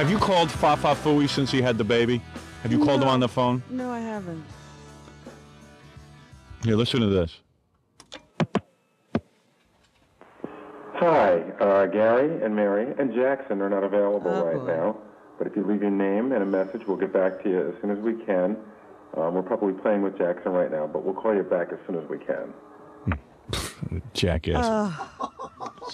Have you called Fafa Fooey since he had the baby? Have you called him on the phone? No, I haven't. Here, listen to this. Hi, Gary and Mary and Jackson are not available right now. But if you leave your name and a message, we'll get back to you as soon as we can. We're probably playing with Jackson right now, but we'll call you back as soon as we can. Jackass.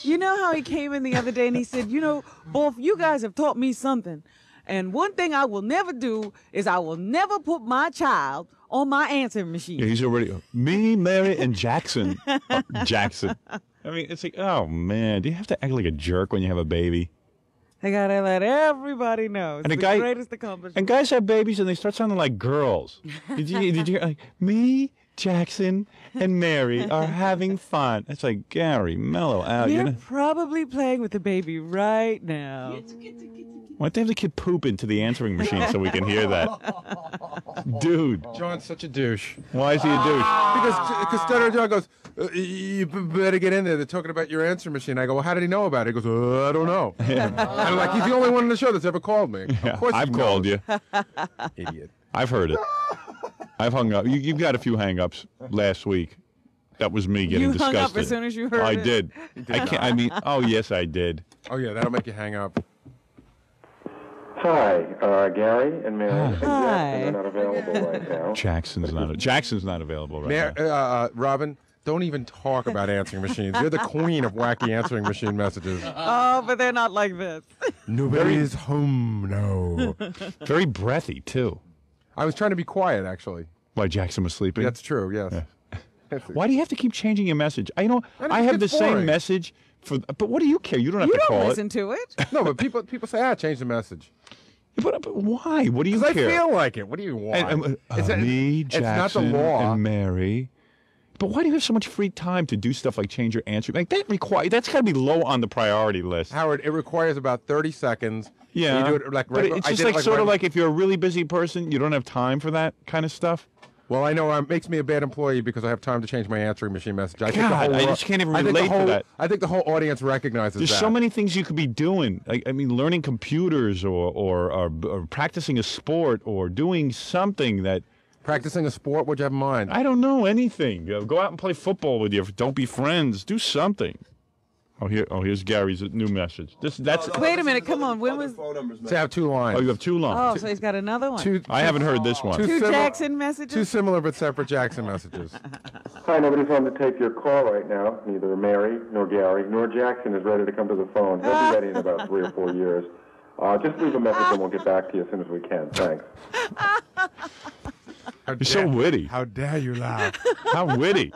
You know how he came in the other day and he said, you know, Wolf, you guys have taught me something. And one thing I will never do is I will never put my child on my answering machine. Yeah, he's already, me, Mary, and Jackson. Jackson. I mean, it's like, oh, man, do you have to act like a jerk when you have a baby? I got to let everybody know. It's the greatest accomplishment. And guys have babies and they start sounding like girls. Did you like, me, Jackson, and Mary are having fun. It's like, Gary, mellow out. You're probably playing with the baby right now. Why'd they have the kid poop into the answering machine so we can hear that? Dude. John's such a douche. Why is he a douche? Because Stutter John goes, you better get in there. They're talking about your answering machine. I go, well, how did he know about it? He goes, I don't know. Yeah. I'm like, he's the only one on the show that's ever called me. Yeah, of course I've called you. Idiot. I've heard it. I've hung up. You've got a few hang-ups last week. That was me getting disgusted. You hung up as soon as you heard it. I did. I mean, oh, yes, I did. Oh, yeah, that'll make you hang up. Hi, Gary and Mary and Jackson are not available right now. Jackson's not available right now. Robin, don't even talk about answering machines. You're the queen of wacky answering machine messages. Oh, but they're not like this. Nobody's home now. Very breathy, too. I was trying to be quiet, actually. Why, Jackson was sleeping? That's true, yes. Yeah. Why do you have to keep changing your message? I have the same message. But what do you care? You don't have to call it. You don't listen to it. No, but people say, change the message. But why? What do you care? Because I feel like it. What do you want? Jackson, it's not the law. And Mary. But why do you have so much free time to do stuff like change your answer? Like that's got to be low on the priority list. Howard, it requires about 30 seconds. Yeah. So you do it like right, it's just like sort of like if you're a really busy person, you don't have time for that kind of stuff. Well, I know it makes me a bad employee because I have time to change my answering machine message. I just can't even relate to that. I think the whole audience recognizes that. There's so many things you could be doing. I mean, learning computers or practicing a sport or doing something that... Practicing a sport? What'd you have in mind? I don't know anything. Go out and play football with you. Don't be friends. Do something. Here's Gary's new message. Wait a minute, come on. When was? So I have two lines. Oh, you have two lines. Oh, so he's got another one. I haven't heard this one. Two Jackson messages. Two similar but separate Jackson messages. Hi, nobody's home to take your call right now. Neither Mary nor Gary nor Jackson is ready to come to the phone. He'll be ready in about 3 or 4 years. Just leave a message and we'll get back to you as soon as we can. Thanks. You're so witty. How dare you laugh? How witty.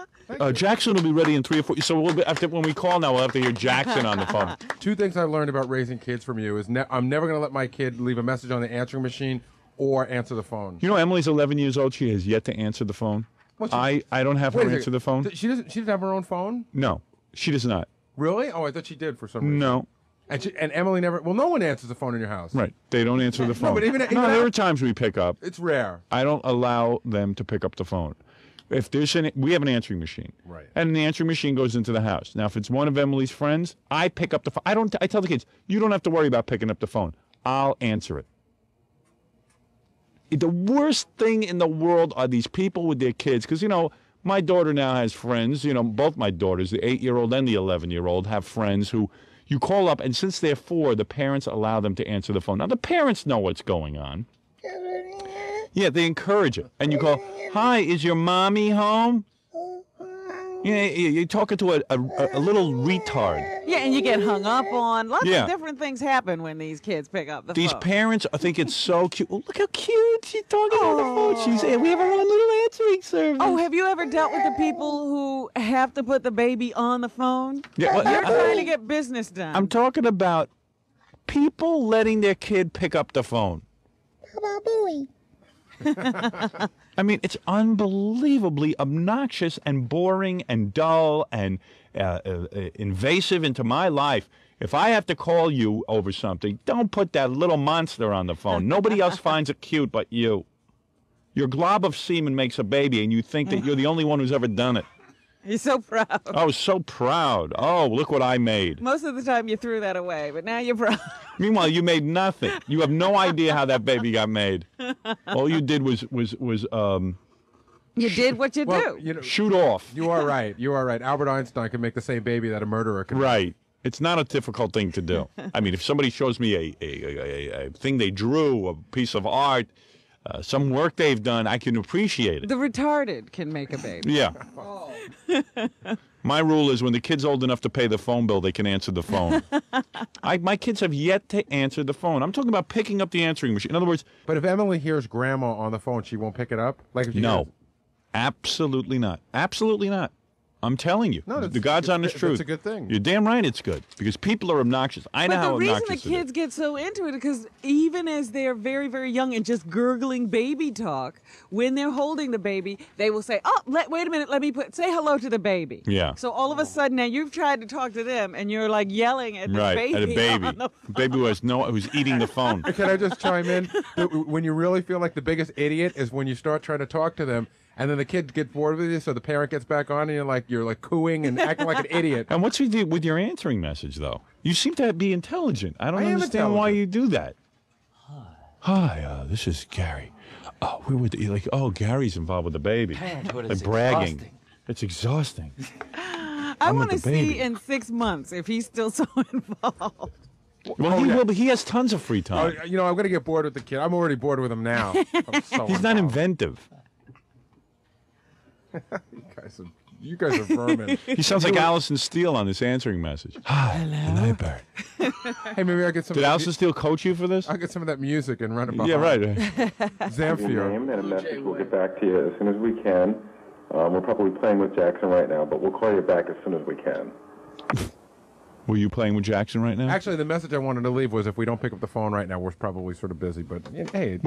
Jackson will be ready in 3 or 4. So when we call now, we'll have to hear Jackson on the phone. Two things I've learned about raising kids from you is I'm never going to let my kid leave a message on the answering machine or answer the phone. You know, Emily's 11 years old. She has yet to answer the phone. I don't have her answer the phone. She doesn't have her own phone? No, she does not. Really? Oh, I thought she did for some reason. No. And Emily never... Well, no one answers the phone in your house. Right. They don't answer the phone. No, but even there are times we pick up. It's rare. I don't allow them to pick up the phone. If there's we have an answering machine, right? And the answering machine goes into the house. Now, if it's one of Emily's friends, I pick up the phone. I tell the kids, you don't have to worry about picking up the phone. I'll answer it. The worst thing in the world are these people with their kids, because my daughter now has friends. Both my daughters, the 8-year-old and the 11-year-old, have friends who you call up, and since they're 4, the parents allow them to answer the phone. Now, the parents know what's going on. Yeah, they encourage it. And you go, hi, is your mommy home? Yeah, you're talking to a little retard. Yeah, and you get hung up on. Lots of different things happen when these kids pick up the phone. These parents think it's so cute. Well, look how cute she's talking on the phone. We have our own little answering service. Oh, have you ever dealt with the people who have to put the baby on the phone? Yeah, you're trying to get business done. I'm talking about people letting their kid pick up the phone. Baba Booey. I mean, it's unbelievably obnoxious and boring and dull and invasive into my life. If I have to call you over something, don't put that little monster on the phone. Nobody else finds it cute but you. Your glob of semen makes a baby, and you think that you're the only one who's ever done it. He's so proud. Oh, so proud. Oh, look what I made. Most of the time you threw that away, but now you're proud. Meanwhile, you made nothing. You have no idea how that baby got made. All you did was you did what you do. You know, shoot off. You are right. You are right. Albert Einstein could make the same baby that a murderer could make. Right. It's not a difficult thing to do. I mean, if somebody shows me a thing they drew, a piece of art, some work they've done, I can appreciate it. The retarded can make a baby. Yeah. Oh. My rule is when the kid's old enough to pay the phone bill, they can answer the phone. My kids have yet to answer the phone. I'm talking about picking up the answering machine. In other words... But if Emily hears Grandma on the phone, she won't pick it up? Like if she no. Hears... Absolutely not. Absolutely not. I'm telling you. No, the God's honest truth. It's a good thing. You're damn right it's good. Because people are obnoxious. I know how obnoxious it is. But the reason the kids get so into it is because even as they're very, very young and just gurgling baby talk, when they're holding the baby, they will say, oh, wait a minute, let me say hello to the baby. Yeah. So all of a sudden now you've tried to talk to them and you're like yelling at the baby. Right, at a baby. On the phone. Baby who's eating the phone. Can I just chime in? When you really feel like the biggest idiot is when you start trying to talk to them, and then the kids get bored with you, so the parent gets back on, and you're like cooing and acting like an idiot. And what's you do with your answering message though? You seem to be intelligent. I understand why you do that. Hi, this is Gary. Oh, we were like, oh, Gary's involved with the baby. Parenthood is bragging. Exhausting. It's exhausting. I want to see in 6 months if he's still so involved. Well, he will, but he has tons of free time. You know, I'm going to get bored with the kid. I'm already bored with him now. I'm so he's not inventive. You guys are vermin. He sounds like Allison Steele on this answering message. Hi, hello. Good night, Bert. Hey, maybe I get some. Did Allison Steele coach you for this? I'll get some of that music and run it behind. Yeah, right. Zamfir. Your name and a message. We'll get back to you as soon as we can. We're probably playing with Jackson right now, but we'll call you back as soon as we can. Were you playing with Jackson right now? Actually, the message I wanted to leave was if we don't pick up the phone right now, we're probably sort of busy. But hey,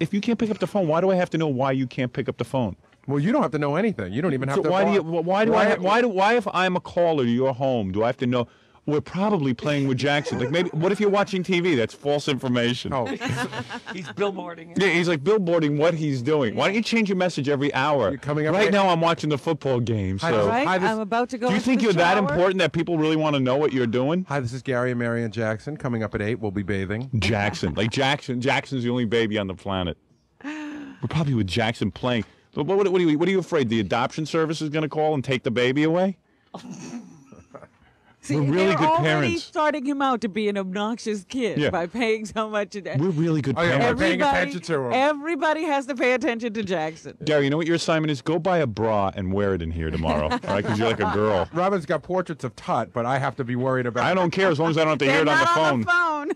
if you can't pick up the phone, why do I have to know why you can't pick up the phone? Well, you don't have to know anything. You don't even have to. Why if I'm a caller to your home, do I have to know? We're probably playing with Jackson. Like maybe. What if you're watching TV? That's false information. Oh, he's billboarding it. Yeah, he's like billboarding what he's doing. Why don't you change your message every hour? You're coming up right now, I'm watching the football game. So hi, I'm about to go. Do you think you're that important that people really want to know what you're doing? Hi, this is Gary and Mary and Jackson. Coming up at 8, we'll be bathing. Jackson, like Jackson. Jackson's the only baby on the planet. We're probably with Jackson playing. What are you afraid? The adoption service is going to call and take the baby away? See, we're really good parents. They're already starting him out to be an obnoxious kid by paying so much. We're really good parents. Everybody, paying attention to him. Everybody has to pay attention to Jackson. Gary, you know what your assignment is? Go buy a bra and wear it in here tomorrow, all right? Because you're like a girl. Robin's got portraits of Tut, but I have to be worried about. I don't care as long as I don't have to hear it on the phone.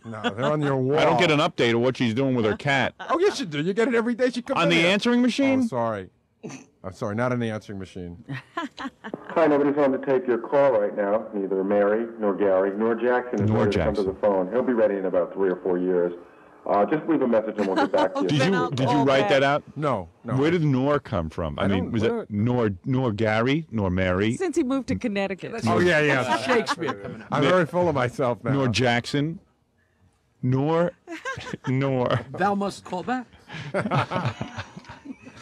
No, they're on your wall. I don't get an update of what she's doing with her cat. Oh, yes, you do. You get it every day. She comes on the answering machine. Oh, sorry. I'm sorry, not on the answering machine. Hi, nobody's on to take your call right now. Neither Mary nor Gary nor Jackson is ready to come to the phone. He'll be ready in about 3 or 4 years. Just leave a message and we'll get back to you. Did you write that out? No. Where did Nor come from? I mean, was it nor Gary nor Mary? Since he moved to Connecticut. Oh yeah. Shakespeare coming up. I'm very full of myself now. Nor Jackson. Nor. Thou must call back.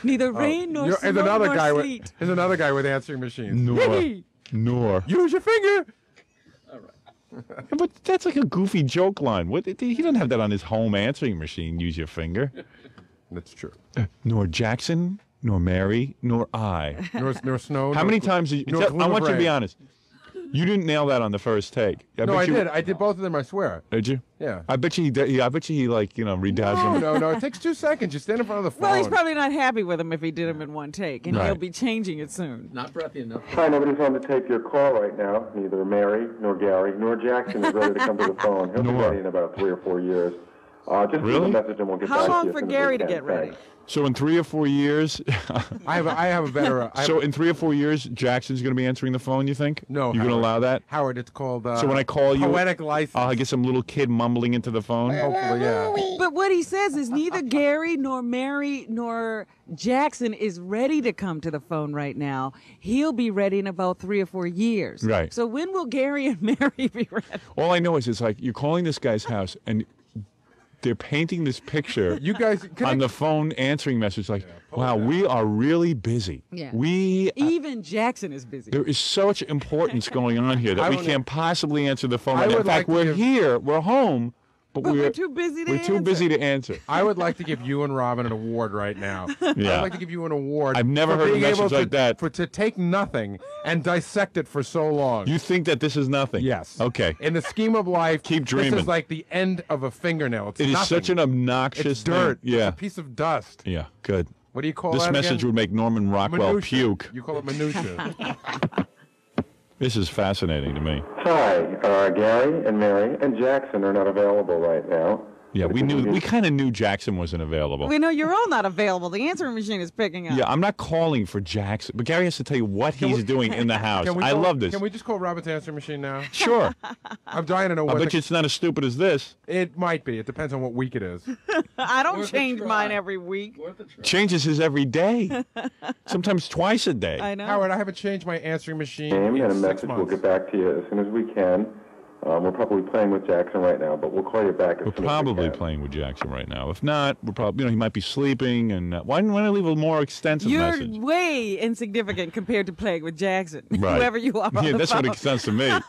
Neither rain nor snow nor sleet. There's another guy with answering machines. Nor. Use your finger. All right. But that's like a goofy joke line. What, he doesn't have that on his home answering machine, use your finger. That's true. Nor Jackson, nor Mary, nor I. Nor snow. How many times did you... I want you to be honest. You didn't nail that on the first take. I did. I did both of them. I swear. Did you? Yeah. I bet you. He redoes them. No. It takes 2 seconds. You stand in front of the phone. Well, he's probably not happy with him if he did them in one take, and he'll be changing it soon. Not breathy enough. Hi, nobody's on to take your call right now. Neither Mary nor Gary nor Jackson is ready to come to the phone. He'll be ready in about 3 or 4 years. Just leave a message and we'll get back to you. How long for Gary to get ready? So in 3 or 4 years, I have a better. So in 3 or 4 years, Jackson's going to be answering the phone. You think? No, you're going to allow that, Howard? It's called. So when I call you, poetic license. I get some little kid mumbling into the phone. Hopefully, yeah. But what he says is neither Gary nor Mary nor Jackson is ready to come to the phone right now. He'll be ready in about 3 or 4 years. Right. So when will Gary and Mary be ready? All I know is it's like you're calling this guy's house and they're painting this picture you guys on the phone answering message like, wow, we are really busy. Yeah. We even Jackson is busy. There is such importance going on here that we can't possibly answer the phone. In fact, we're here, we're home. But we're too busy to answer. We're too busy to answer. I would like to give you and Robin an award right now. Yeah. I'd like to give you an award. I've never heard a message like that. To take nothing and dissect it for so long. You think that this is nothing? Yes. Okay. In the scheme of life, keep dreaming. This is like the end of a fingernail. It's nothing. It is such an obnoxious thing. It's dirt. Yeah. It's a piece of dust. Yeah, good. What do you call that again? This message would make Norman Rockwell puke. You call it minutia. This is fascinating to me. Hi, Gary and Mary and Jackson are not available right now. Yeah, we kind of knew Jackson wasn't available. We know you're all not available. The answering machine is picking up. Yeah, I'm not calling for Jackson, but Gary has to tell you what he's doing in the house. I love this. Can we just call Robin's answering machine now? Sure. I'm dying to know what. I bet you it's not as stupid as this. It might be. It depends on what week it is. I don't change mine every week. Changes his every day. Sometimes twice a day. I know. Howard, I haven't changed my answering machine in 6 months. We'll get back to you as soon as we can. We're probably playing with Jackson right now, but we'll call you back. We're probably playing with Jackson right now. If not, we're probably, he might be sleeping. And why don't I leave a more extensive message? You're way insignificant compared to playing with Jackson, right. Whoever you are. Yeah, that's what it sounds to me. Let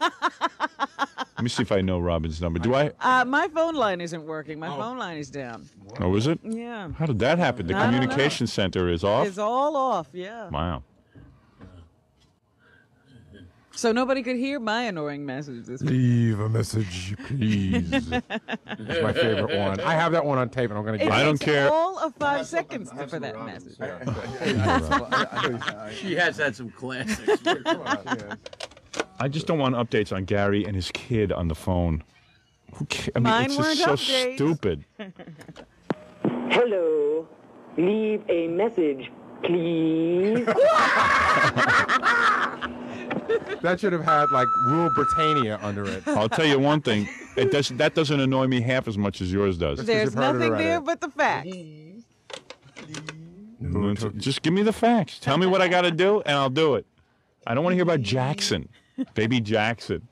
me see if I know Robin's number. Do I? My phone line isn't working. My phone line is down. Oh, is it? Yeah. How did that happen? The communication center is off. It's all off. Yeah. Wow. So nobody could hear my annoying message this week. Leave a message, please. It's my favorite one. I have that one on tape, and I'm going to get it. I don't care. All of 5 seconds for that message. She has had some classics. I just don't want updates on Gary and his kid on the phone. I mean, it's just so stupid. Hello. Leave a message, please. That should have had, like, Rule Britannia under it. I'll tell you one thing. That doesn't annoy me half as much as yours does. There's nothing there but the facts. Just give me the facts. Tell me what I got to do, and I'll do it. I don't want to hear about Jackson. Baby Jackson.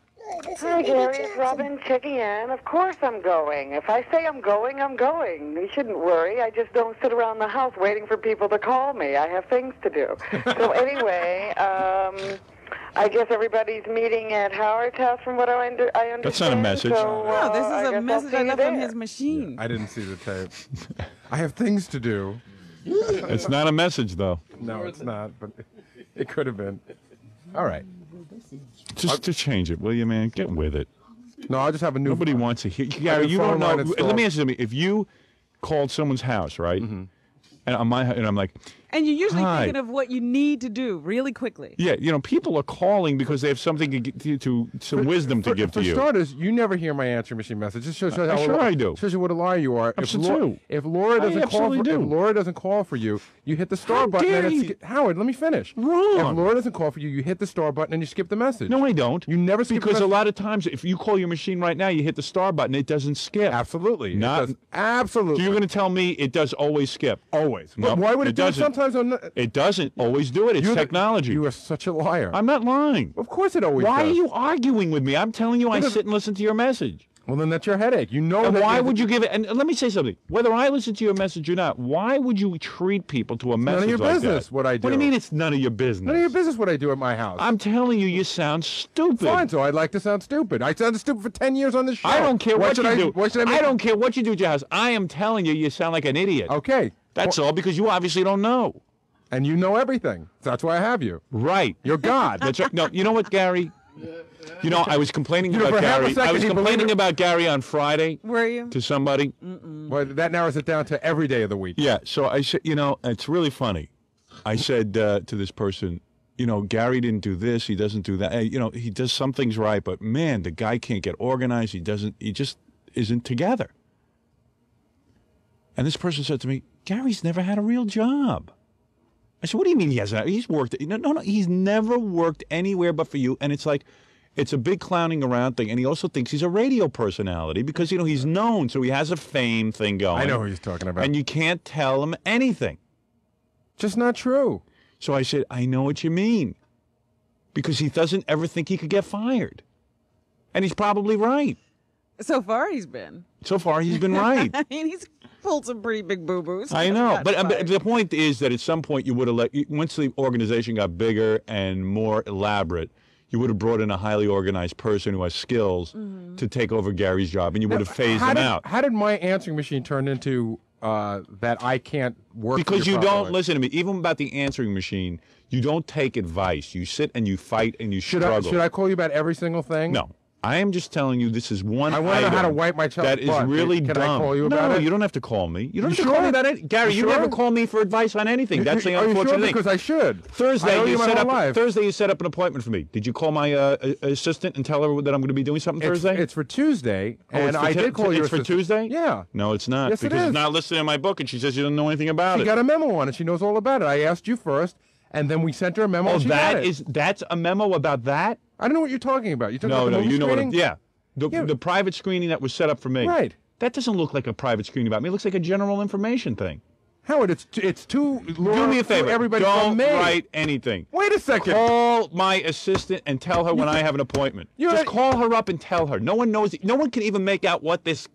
Hi, Gary. It's Robin checking in. Of course I'm going. If I say I'm going, I'm going. You shouldn't worry. I just don't sit around the house waiting for people to call me. I have things to do. So anyway, I guess everybody's meeting at Howard's house from what I understand. That's not a message. So, no, this is a message I got from his machine. Yeah, I didn't see the tape. I have things to do. It's not a message, though. No, it's not, but it could have been. All right. Just to change it, will you, man? Get with it. No, I'll just have a new Nobody phone. Wants to hear. Yeah, you don't know. Let me ask you something. If you called someone's house, right? Mm-hmm. And I'm like, and you're usually thinking of what you need to do really quickly. Yeah, you know, people are calling because they have something to get some wisdom to give to you. For starters, you never hear my answering machine message. It shows how sure I do. Shows you what a liar you are. If Laura doesn't call for you, you hit the star button. And it's, Howard, let me finish. Wrong. If Laura doesn't call for you, you hit the star button and you skip the message. No, I don't. You never skip because a lot of times if you call your machine right now, you hit the star button, it doesn't skip. Absolutely, it does, absolutely. So you're going to tell me it does always skip? Always. But no, why would it do? Sometimes I'm not, it doesn't always do it. It's technology. You are such a liar. I'm not lying. Of course it always does. Why are you arguing with me? I'm telling you I sit and listen to your message. Well, then that's your headache. You know and why would you give it? And let me say something. Whether I listen to your message or not, why would you treat people to a message like that? None of your business what I do. What do you mean it's none of your business? None of your business what I do at my house. I'm telling you, you sound stupid. Fine, so I'd like to sound stupid. I sounded stupid for 10 years on this show. I don't care what you do. I don't care what you do at your house. I am telling you, you sound like an idiot. Okay. That's all, because you obviously don't know. And you know everything. So that's why I have you. Right. You're God. That's right. No, you know what, Gary? You know, I was complaining about Gary. I was complaining about Gary on Friday. Were you? To somebody. Mm-mm. Well, that narrows it down to every day of the week. Yeah, so I said, you know, it's really funny. I said to this person, you know, Gary didn't do this, he doesn't do that. Hey, you know, he does some things right, but man, the guy can't get organized. He just isn't together. And this person said to me, Gary's never had a real job. I said, what do you mean he hasn't? He's worked. No, he's never worked anywhere but for you. And it's like, it's a big clowning around thing. And he also thinks he's a radio personality because, you know, he's known. So he has a fame thing going. I know who he's talking about. And you can't tell him anything. Just not true. So I said, I know what you mean. Because he doesn't ever think he could get fired. And he's probably right. So far he's been. So far, he's been right. I mean, he's pulled some pretty big boo-boos. I know, but the point is that at some point you would have let, once the organization got bigger and more elaborate, you would have brought in a highly organized person who has skills to take over Gary's job, and you would have phased him out. How did my answering machine turn into that I can't work? Because you don't listen to me. Even about the answering machine, you don't take advice. You sit and you fight and you struggle. Should I call you about every single thing? No. I am just telling you, this is one item. I want to know how to wipe my child's butt. That is really dumb. Can I call you about it? No, you don't have to call me. You don't have to call me about it. Gary, you never call me for advice on anything. That's the unfortunate thing. Because I should. Thursday, you set up an appointment for me. Did you call my assistant and tell her that I'm going to be doing something Thursday? It's for Tuesday, and I did call you. It's for Tuesday? Yeah. No, it's not. Yes, it is. Because it's not listed in my book, and she says she doesn't know anything about it. She got a memo on it. She knows all about it. I asked you first, and then we sent her a memo. Oh, that's a memo about that? I don't know what you're talking about. You're talking about the movie you know screening? The private screening that was set up for me. Right. That doesn't look like a private screening about me. It looks like a general information thing. Howard, it's too... Do me a favor. Don't write anything. Wait a second. Call my assistant and tell her when I have an appointment. Just call her up and tell her. No one knows... No one can even make out what this...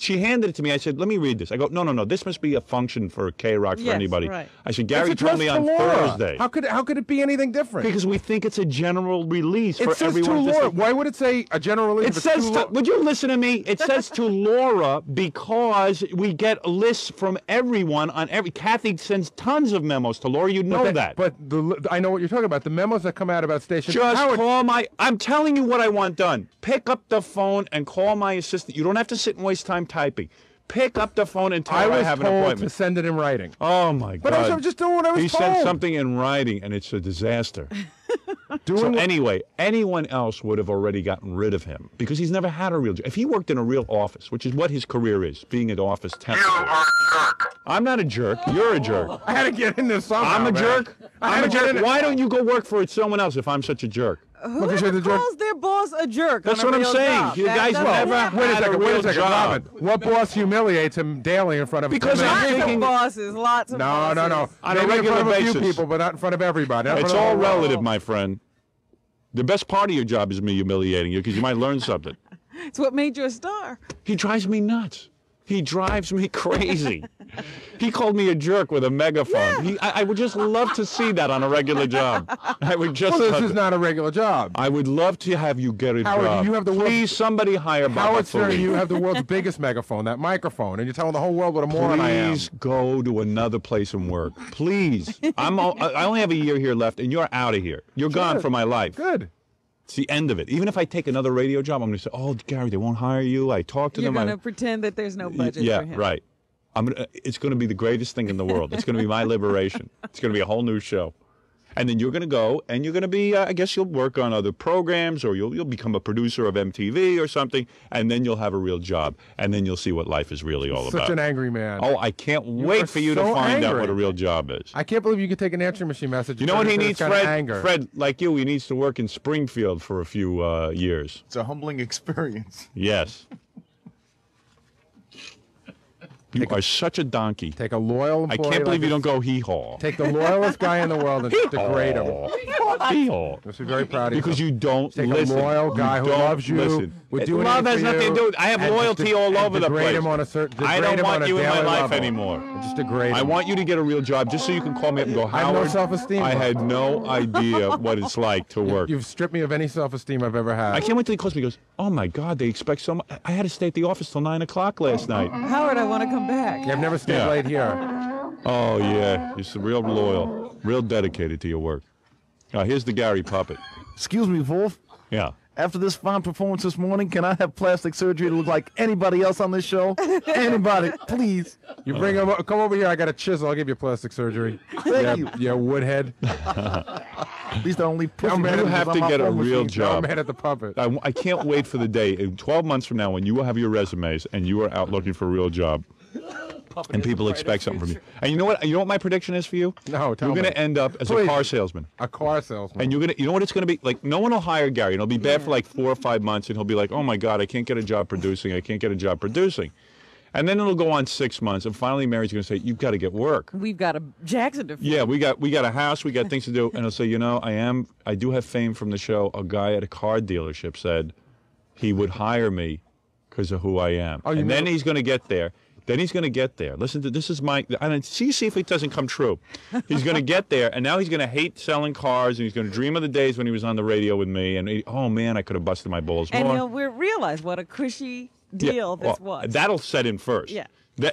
She handed it to me. I said, let me read this. I go, no. This must be a function for K Rock for anybody. Right. I said, Gary told me on Thursday. How could it be anything different? Because we think it's a general release for everyone. It says to Laura. Why would it say a general release? It says to, would you listen to me? It says to Laura because we get lists from everyone on every. Kathy sends tons of memos to Laura. You know that. But I know what you're talking about. The memos that come out about stations. Just call my. I'm telling you what I want done. Pick up the phone and call my assistant. You don't have to sit and waste time typing. Pick up the phone and tell her I have an appointment. I was told to send it in writing. Oh, my God. But I was just doing what I was told. He sent something in writing, and it's a disaster. So anyway, anyone else would have already gotten rid of him because he's never had a real job. If he worked in a real office, which is what his career is, being an office temp. You are a jerk. I'm not a jerk. You're a jerk. I had to get in this somehow. I'm a jerk. I'm a jerk. Why don't you go work for someone else if I'm such a jerk? Who ever calls their boss a jerk? That's what I'm saying. You guys never. Wait a second, Robin. What boss humiliates him daily in front of? Because I'm thinking bosses, lots of bosses. No. On a regular basis. A few people, but not in front of everybody. It's all relative, my friend. The best part of your job is me humiliating you because you might learn something. It's what made you a star. He drives me nuts. He drives me crazy. He called me a jerk with a megaphone. Yeah. I would just love to see that on a regular job. I would just. Well, this is not a regular job. I would love to have you get a job. You have the Please, somebody hire Baba Booey. Howard Stern, you have the world's biggest megaphone, that microphone, and you're telling the whole world what a moron I am. Please go to another place and work. Please. I only have a year here left, and you're out of here. You're gone for my life. Good. It's the end of it. Even if I take another radio job, I'm going to say, oh, Gary, they won't hire you. I talked to them. You're going to pretend that there's no budget for him. Yeah, right. It's going to be the greatest thing in the world. It's going to be my liberation. It's going to be a whole new show. And then you're going to go, and you're going to be, I guess you'll work on other programs, or you'll become a producer of MTV or something, and then you'll have a real job, and then you'll see what life is really all about. Such an angry man. Oh, I can't wait for you to find out what a real job is. I can't believe you could take an answering machine message. You know what he needs, Fred? Fred, like you, he needs to work in Springfield for a few years. It's a humbling experience. Yes. You are such a donkey. Take a loyal employee. I can't believe you don't go hee-haw. Take the loyalest guy in the world and degrade him. Hee-haw. Must be very proud of you. Because you don't listen. Take a loyal guy who loves you. Love has nothing to do with it. I have loyalty all over the place. Degrade him on a certain level. I don't want you in my life anymore. Just degrade him. I want you to get a real job just so you can call me up and go, Howard, I have no self-esteem. I had no idea what it's like to work. You've stripped me of any self-esteem I've ever had. I can't wait till he calls me and goes, oh, my God, they expect so much. I had to stay at the office till 9 o'clock last night. Howard, I want to come back. Yeah, I've never stayed late here. Oh, yeah. You're real loyal, real dedicated to your work. Here's the Gary puppet. Excuse me, Wolf. Yeah. After this fine performance this morning, can I have plastic surgery to look like anybody else on this show? Anybody, please. You bring him up, come over here. I got a chisel. I'll give you plastic surgery. Thank you. Yeah, woodhead. At least I only push him. You have to get a real job. I'm mad at the puppet. I can't wait for the day, 12 months from now, when you will have your resumes and you are out looking for a real job. And people expect something from you. And you know what my prediction is for you? No, tell me. You're going to end up as a car salesman. A car salesman. And you know what it's going to be? Like, no one will hire Gary. And he'll be bad for like 4 or 5 months, and he'll be like, oh, my God, I can't get a job producing. I can't get a job producing. And then it'll go on 6 months, and finally Mary's going to say, you've got to get work. We've got a Jackson to feed. Yeah, we got a house. We got things to do. And he'll say, you know, I do have fame from the show. A guy at a car dealership said he would hire me. because of who I am. Oh, and then he's going to get there. Then he's going to get there. Listen to this, is my, and see if it doesn't come true. He's going to get there, and now he's going to hate selling cars, and he's going to dream of the days when he was on the radio with me, and he, oh man, I could have busted my balls more. And he'll realize what a cushy deal this was. That'll set in first. Yeah.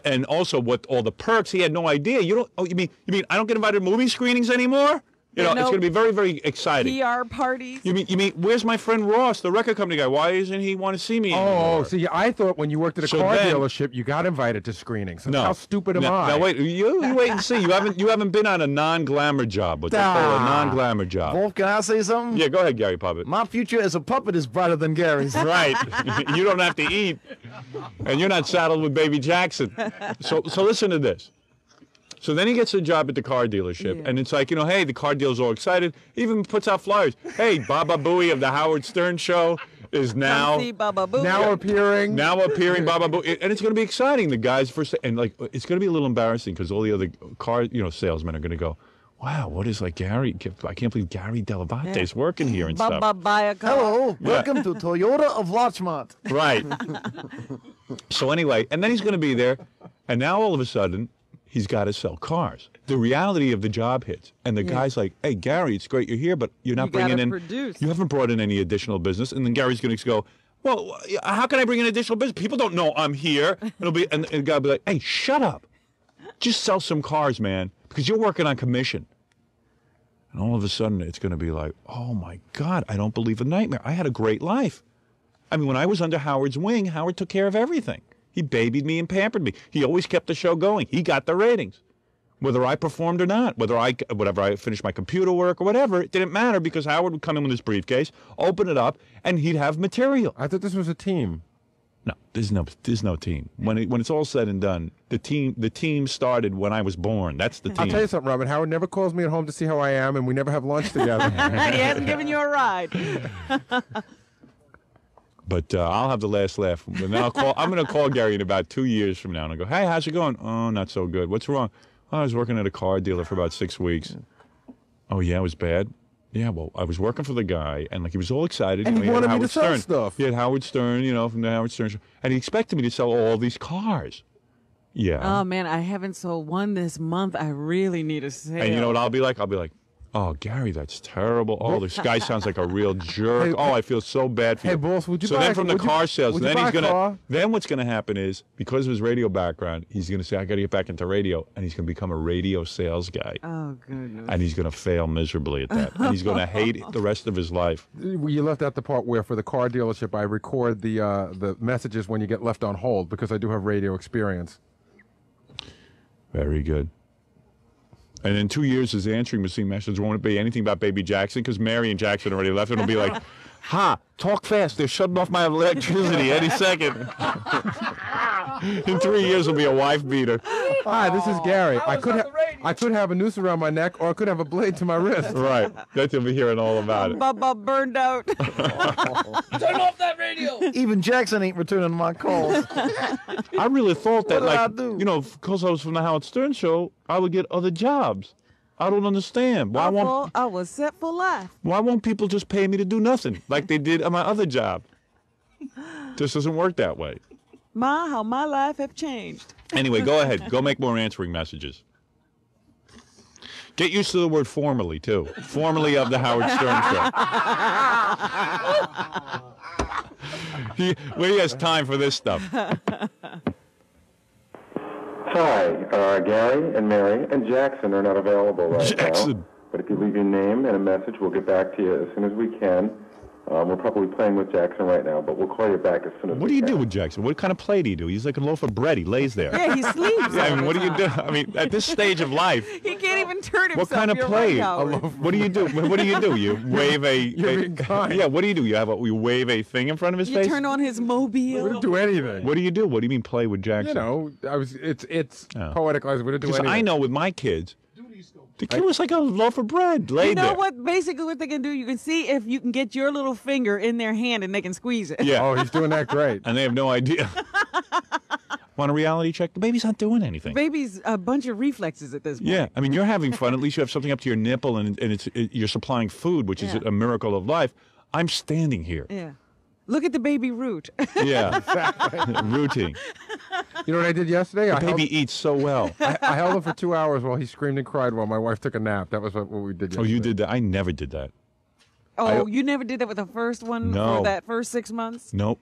And also, what all the perks? He had no idea. You don't. Oh, you mean I don't get invited to movie screenings anymore? You know, it's going to be very, very exciting. PR parties. You mean, where's my friend Ross, the record company guy? Why isn't he want to see me anymore? Oh, see, I thought when you worked at a car dealership, you got invited to screenings. So how stupid am I? Now, wait, you wait and see. You haven't been on a non-glamour job. What they call a non-glamour job. Wolf, can I say something? Yeah, go ahead, Gary Puppet. My future as a puppet is brighter than Gary's. Right. You don't have to eat, and you're not saddled with baby Jackson. So listen to this. So then he gets a job at the car dealership, and it's like, you know, hey, the car dealer's all excited. He even puts out flyers. Hey, Baba Booey of the Howard Stern Show is now appearing, Baba Booey. And it's going to be exciting. The guys first, and like, it's going to be a little embarrassing because all the other car, you know, salesmen are going to go, wow, what is like Gary? I can't believe Gary Dell'Abate is working here and stuff. Hello, welcome to Toyota of Larchmont. Right. So anyway, and then he's going to be there, and now all of a sudden, he's got to sell cars. The reality of the job hits, and the guy's like, "Hey, Gary, it's great you're here, but you're not bringing in. You haven't brought in any additional business." And then Gary's going to go, "Well, how can I bring in additional business? People don't know I'm here." It'll be, and the guy will be like, "Hey, shut up! Just sell some cars, man, because you're working on commission." And all of a sudden, it's going to be like, "Oh my God, I don't believe a nightmare. I had a great life. I mean, when I was under Howard's wing, Howard took care of everything." He babied me and pampered me. He always kept the show going. He got the ratings, whether I performed or not, whatever I finished my computer work or whatever. It didn't matter because Howard would come in with his briefcase, open it up, and he'd have material. I thought this was a team. No, there's no team. When it's all said and done, the team started when I was born. That's the team. I'll tell you something, Robin. Howard never calls me at home to see how I am, and we never have lunch together. He hasn't given you a ride. But I'll have the last laugh. And then I'm going to call Gary in about 2 years from now and I'll go, hey, how's it going? Oh, not so good. What's wrong? Oh, I was working at a car dealer for about 6 weeks. Oh, yeah, it was bad? Yeah, well, I was working for the guy, and like he was all excited. And he wanted me to sell stuff. He had Howard Stern, you know, from the Howard Stern Show. And he expected me to sell all these cars. Yeah. Oh, man, I haven't sold one this month. I really need a sale. And you know what I'll be like? I'll be like, oh, Gary, that's terrible. Oh, this guy sounds like a real jerk. Oh, I feel so bad for you. Hey, boss, would you buy a car? So then from the car sales, then what's going to happen is, because of his radio background, he's going to say, I got to get back into radio, and he's going to become a radio sales guy. Oh, goodness. And he's going to fail miserably at that. And he's going to hate the rest of his life. You left out the part where, for the car dealership, I record the messages when you get left on hold, because I do have radio experience. Very good. And in 2 years, his answering machine message won't be anything about baby Jackson, because Mary and Jackson already left. It'll be like, ha, talk fast. They're shutting off my electricity any second. In 3 years, it'll be a wife beater. Hi, this is Gary. I could have a noose around my neck, or I could have a blade to my wrist. Right. That you'll be hearing all about it. Bubba burned out. Turn off that radio. Even Jackson ain't returning my calls. I really thought that, like, you know, because I was from the Howard Stern Show, I would get other jobs. I don't understand. Why won't I was set for life? Why won't people just pay me to do nothing like they did on my other job? This doesn't work that way. How my life have changed. Anyway, go ahead. Go make more answering messages. Get used to the word formerly, too. Formerly of the Howard Stern Show. He has time for this stuff. Hi, Gary and Mary and Jackson are not available right now. But if you leave your name and a message, we'll get back to you as soon as we can. We're probably playing with Jackson right now, but we'll call you back as soon as we can. What do you do with Jackson? What kind of play do you do? He's like a loaf of bread. He lays there. Yeah, he sleeps. Yeah, I mean, what do you do? I mean, at this stage of life. He can't even turn himself. What kind of play? What do you do? What do you do? You wave a... Yeah, what do you do? You wave a thing in front of his face? You turn on his mobile. We don't do anything. What do you do? What do you mean play with Jackson? You know, it's poetic. We don't do anything. I know with my kids... The kid was like a loaf of bread. You know what? Basically, what they can do, you can see if you can get your little finger in their hand and they can squeeze it. Yeah. Oh, he's doing that great. And they have no idea. Want a reality check? The baby's not doing anything. The baby's a bunch of reflexes at this point. Yeah. I mean, you're having fun. At least you have something up to your nipple, and you're supplying food, which is a miracle of life. I'm standing here. Yeah. Look at the baby root. Yeah, exactly. Rooting. You know what I did yesterday? The baby eats so well. I held him for 2 hours while he screamed and cried while my wife took a nap. That was what we did yesterday. Oh, you did that? I never did that. Oh, you never did that with the first one? No. For that first 6 months? Nope.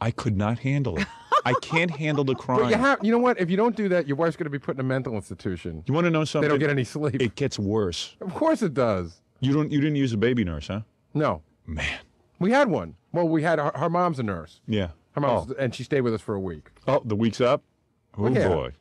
I could not handle it. I can't handle the crying. But you know what? If you don't do that, your wife's going to be put in a mental institution. You want to know something? They don't get any sleep. It gets worse. Of course it does. You didn't use a baby nurse, huh? No. Man. We had one. Well, we had her mom's a nurse. Yeah. Her mom's, and she stayed with us for a week. Oh, the week's up? Oh, boy.